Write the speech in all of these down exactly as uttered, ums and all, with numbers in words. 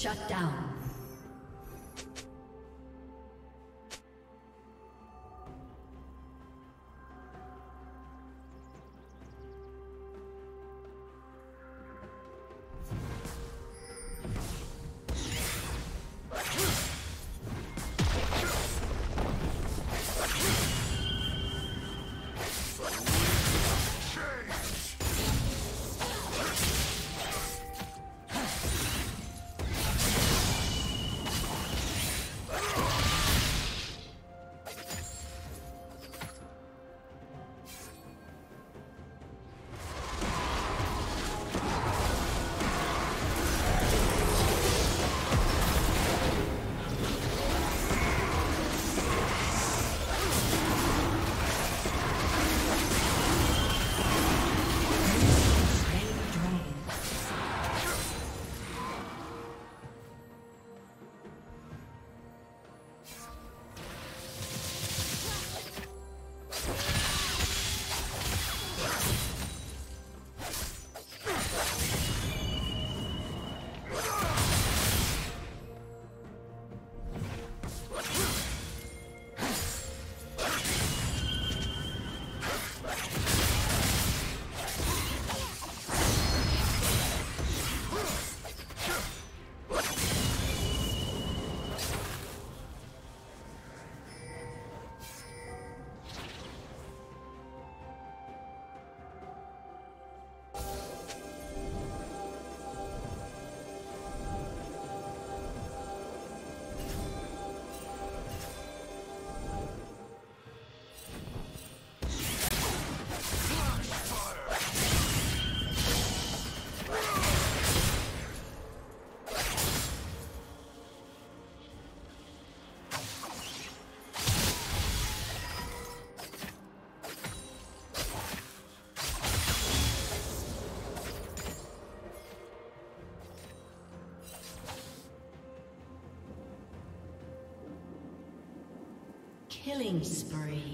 Shut down. Killing spree.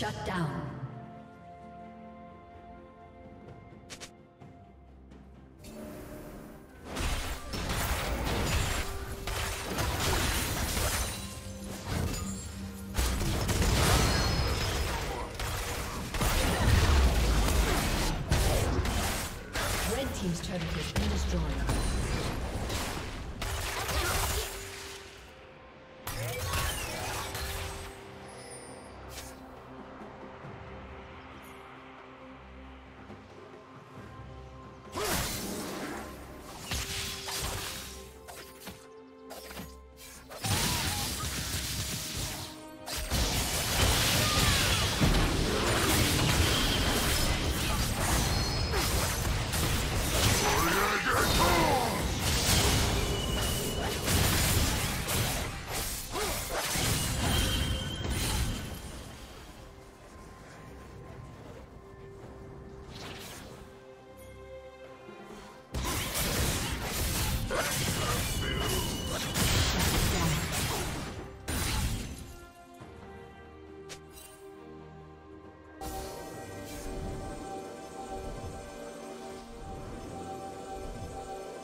Shut down. Red team's turret has been destroyed.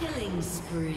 Killing spree.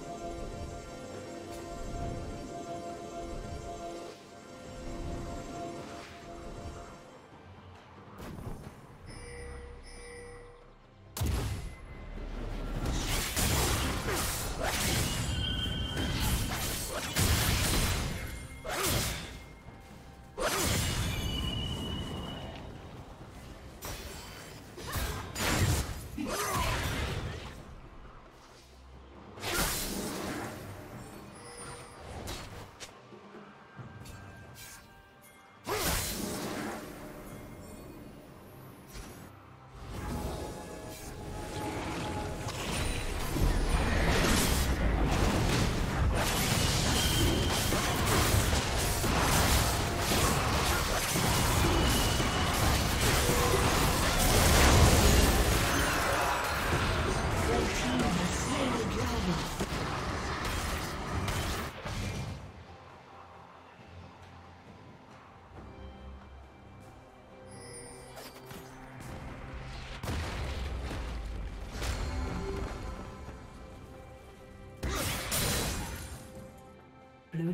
destroyed. Blue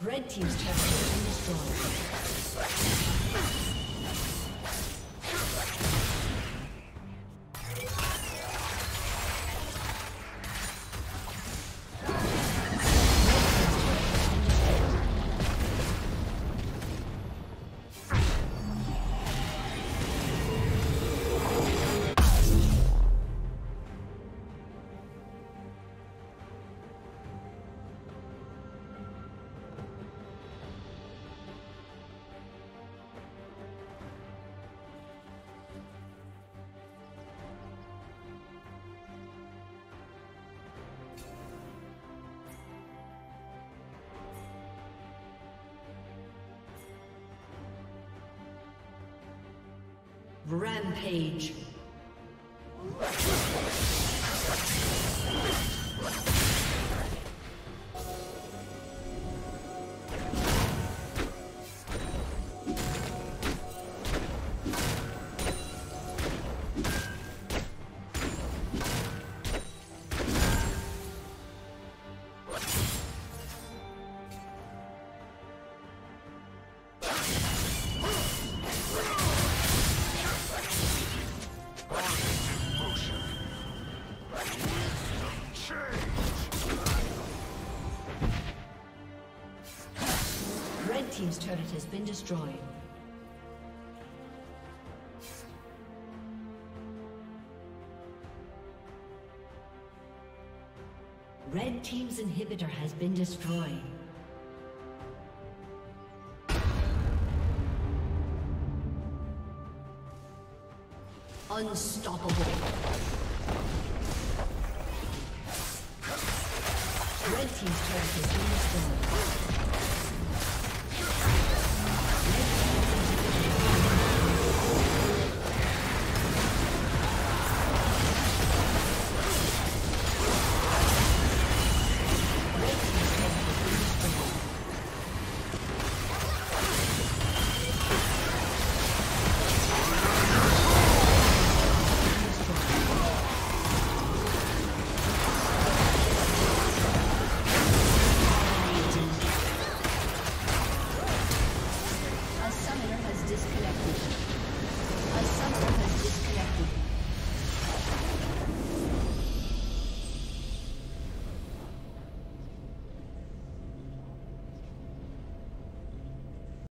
Red team's turret has been Rampage. Team's turret has been destroyed. Red team's inhibitor has been destroyed. Unstoppable. Red team's turret has been destroyed.